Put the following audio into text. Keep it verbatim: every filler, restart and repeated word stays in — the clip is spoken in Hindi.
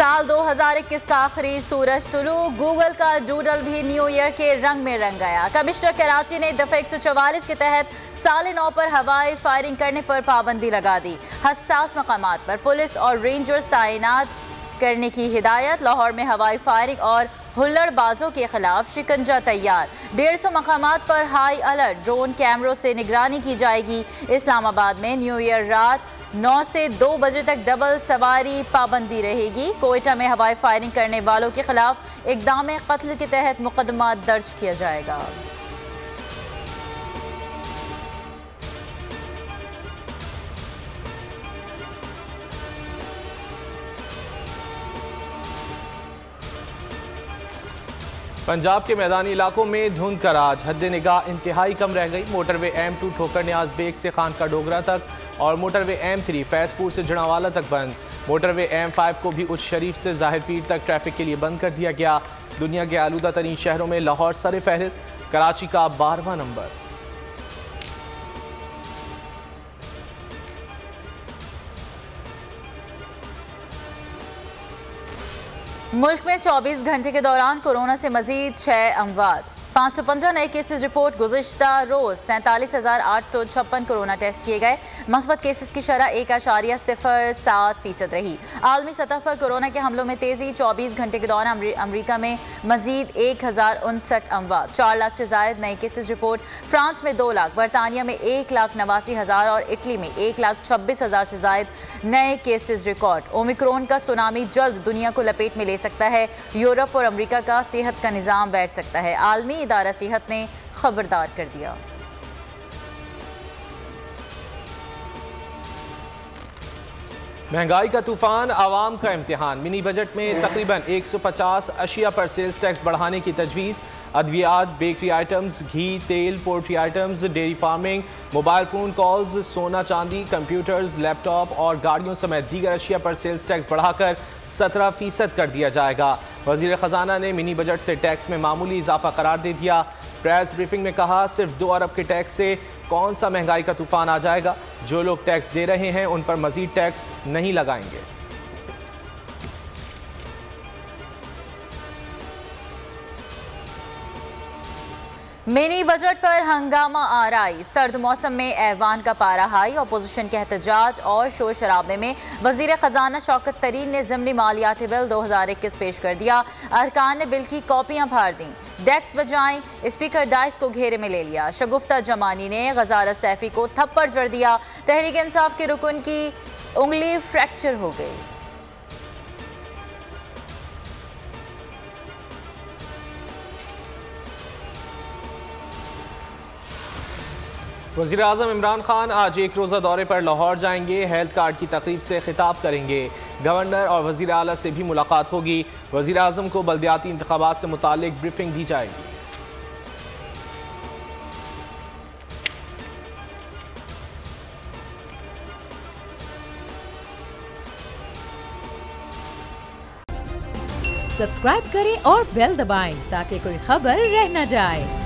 साल दो हज़ार इक्कीस का आखिरी सूरज तुलू, गूगल का डूडल भी न्यू ईयर के रंग में रंग गया। कमिश्नर कराची ने दफा एक सौ चौवालीस के तहत साल नौ पर हवाई फायरिंग करने पर पाबंदी लगा दी। हसास मकामात पर पुलिस और रेंजर्स तैनात करने की हिदायत। लाहौर में हवाई फायरिंग और हुल्लड़बाजों के खिलाफ शिकंजा तैयार। डेढ़ सौ मकामात पर हाई अलर्ट, ड्रोन कैमरों से निगरानी की जाएगी। इस्लामाबाद में न्यू ईयर रात नौ से दो बजे तक डबल सवारी पाबंदी रहेगी। कोयटा में हवाई फायरिंग करने वालों के खिलाफ इकदाम कत्ल के तहत मुकदमा दर्ज किया जाएगा। पंजाब के मैदानी इलाकों में धुंध का राज, हद निगाह इंतहाई कम रह गई। मोटरवे एम टू ठोकर न्याज बेग से खान का डोगरा तक और मोटरवे एम थ्री फैजपुर से जनावाला तक बंद। मोटरवे एम फाइव को भी उच्च शरीफ से जाहिर पीर तक ट्रैफिक के लिए बंद कर दिया गया। दुनिया के आलूदा तरीन शहरों में लाहौर सर फहरिस्त, कराची का बारहवां नंबर। मुल्क में चौबीस घंटे के दौरान कोरोना से मजीद छः अमवात, पाँच सौ पंद्रह नए केसेज रिपोर्ट। गुज़श्ता रोज़ सैंतालीस हज़ार आठ सौ छप्पन कोरोना टेस्ट किए गए। मस्बत केसेस की शरह एक आशारिया सिफर सात फीसद रही। आलमी सतह पर कोरोना के हमलों में तेज़ी, चौबीस घंटे के दौरान अमरीका में मजीद एक हज़ार उनसठ अमवात, चार लाख से ज़ायद नए केसेज रिपोर्ट। फ्रांस में दो लाख, बरतानिया में एक लाख नवासी हज़ार और इटली में एक लाख छब्बीस हज़ार से ज़ायद नए केसेज रिकॉर्ड। ओमिक्रॉन का सुनामी जल्द दुनिया को लपेट में ले सकता है। यूरोप और अमरीका का सेहत का निज़ाम बैठ सकता है, आलमी इदारा सेहत ने खबरदार कर दिया। महंगाई का तूफान, आवाम का इम्तिहान। मिनी बजट में तकरीबन एक सौ पचास अशिया पर सेल्स टैक्स बढ़ाने की तजवीज़। अद्वियात, बेकरी आइटम्स, घी, तेल, poultry items, dairy farming, mobile phone calls, सोना चांदी, कंप्यूटर्स, लैपटॉप और गाड़ियों समेत दीगर अशिया पर सेल्स टैक्स बढ़ाकर सत्रह फीसद कर दिया जाएगा। वज़ीर ख़जाना ने मिनी बजट से टैक्स में मामूली इजाफा करार दे दिया। प्रेस ब्रीफिंग में कहा, सिर्फ दो अरब के टैक्स से कौन सा महंगाई का तूफान आ जाएगा। जो लोग टैक्स दे रहे हैं उन पर मज़ीद टैक्स नहीं लगाएंगे। मिनी बजट पर हंगामा आराई, सर्द मौसम में ऐवान का पारा हाई। अपोजिशन के एहतजाज और शोर शराबे में वजीर खजाना शौकत तरीन ने ज़िमनी मालियाती बिल दो हज़ार इक्कीस पेश कर दिया। अरकान ने बिल की कॉपियां फाड़ दी, डेस्क बजाएं, स्पीकर डाइस को घेरे में ले लिया। शगुफ्ता जमानी ने गजारत सैफी को थप्पड़ जड़ दिया। तहरीक इंसाफ के रुकन की उंगली फ्रैक्चर हो गई। वज़ीर आज़म इमरान खान आज एक रोज़ा दौरे पर लाहौर जाएंगे। हेल्थ कार्ड की तकरीब से खिताब करेंगे। गवर्नर और वज़ीर आला से भी मुलाकात होगी। वज़ीर आज़म को बलदियाती इंतखाबात से मुतालिक ब्रीफिंग दी जाएगी। सब्सक्राइब करें और बेल दबाएं ताकि कोई खबर रह न जाए।